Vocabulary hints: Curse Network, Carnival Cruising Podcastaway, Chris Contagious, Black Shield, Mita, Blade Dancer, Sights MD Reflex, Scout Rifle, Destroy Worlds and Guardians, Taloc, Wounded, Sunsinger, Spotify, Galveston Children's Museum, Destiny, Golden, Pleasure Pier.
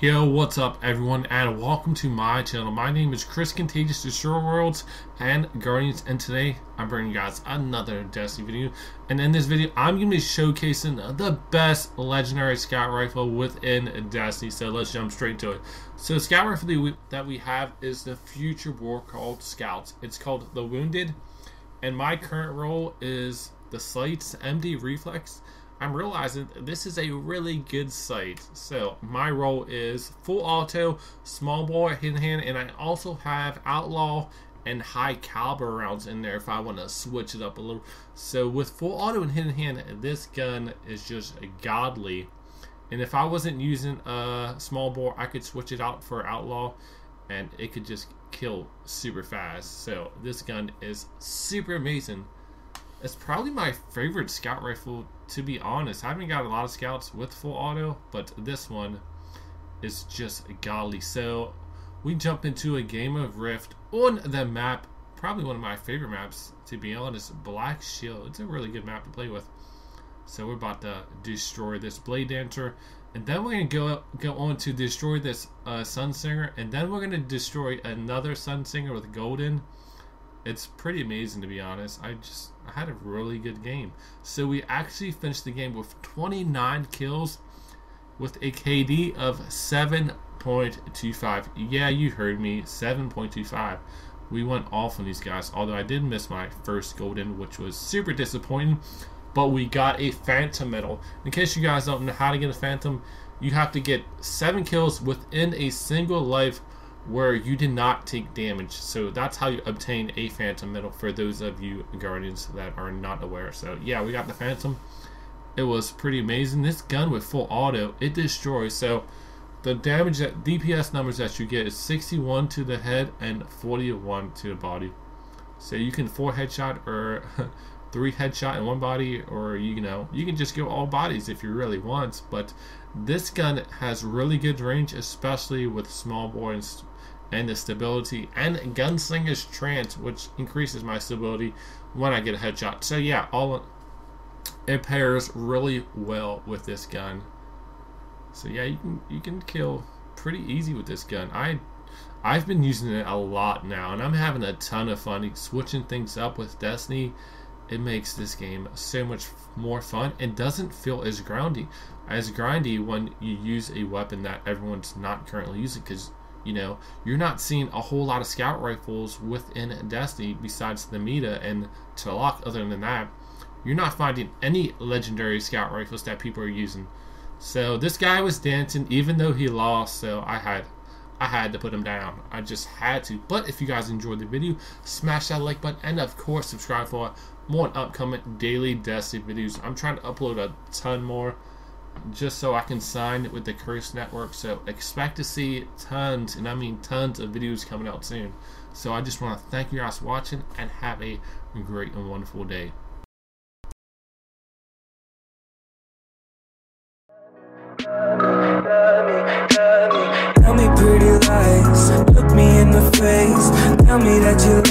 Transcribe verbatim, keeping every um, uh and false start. Yo, what's up everyone, and welcome to my channel. My name is Chris Contagious, Destroy Worlds and Guardians, and today I'm bringing you guys another Destiny video. And in this video, I'm going to be showcasing the best legendary scout rifle within Destiny, so let's jump straight to it. So the scout rifle that we have is the future war called Scouts. It's called the Wounded, and my current role is the Sights M D Reflex. I'm realizing this is a really good sight. So my role is full auto, small bore, hidden hand, and I also have outlaw and high caliber rounds in there if I want to switch it up a little. So with full auto and hidden hand, this gun is just godly. And if I wasn't using a small bore, I could switch it out for outlaw and it could just kill super fast. So this gun is super amazing. It's probably my favorite scout rifle, to be honest. I haven't got a lot of scouts with full auto, but this one is just godly. So we jump into a game of Rift on the map, probably one of my favorite maps, to be honest, Black Shield. It's a really good map to play with. So we're about to destroy this Blade Dancer, and then we're going to go go on to destroy this uh, Sunsinger, and then we're going to destroy another Sunsinger with Golden. It's pretty amazing, to be honest. I just I had a really good game. So we actually finished the game with twenty-nine kills with a K D of seven point two five. Yeah, you heard me, seven point two five. We went off on these guys, although I did miss my first Golden, which was super disappointing, but we got a Phantom medal. In case you guys don't know how to get a Phantom, you have to get seven kills within a single life where you did not take damage. So that's how you obtain a Phantom medal, for those of you Guardians that are not aware. So yeah, we got the Phantom. It was pretty amazing. This gun with full auto, it destroys. So the damage, that D P S numbers that you get is sixty-one to the head and forty-one to the body. So you can four headshot or three headshot and one body, or you know, you can just go all bodies if you really want. But this gun has really good range, especially with small bore and st and the stability, and Gunslinger's Trance, which increases my stability when I get a headshot. So yeah, all it pairs really well with this gun. So yeah, you can you can kill pretty easy with this gun. I I've been using it a lot now, and I'm having a ton of fun switching things up with Destiny. It makes this game so much more fun. It doesn't feel as grindy as grindy when you use a weapon that everyone's not currently using, because you know, you're not seeing a whole lot of scout rifles within Destiny besides the Mita and Taloc. Other than that, you're not finding any legendary scout rifles that people are using. So this guy was dancing even though he lost, so I had I had to put him down. I just had to. But if you guys enjoyed the video, smash that like button, and of course subscribe for more upcoming daily Destiny videos. I'm trying to upload a ton more, just so I can sign it with the Curse Network. So expect to see tons, and I mean tons, of videos coming out soon. So I just want to thank you guys for watching, and have a great and wonderful day. Tell me pretty lies, look me in the face, tell me that you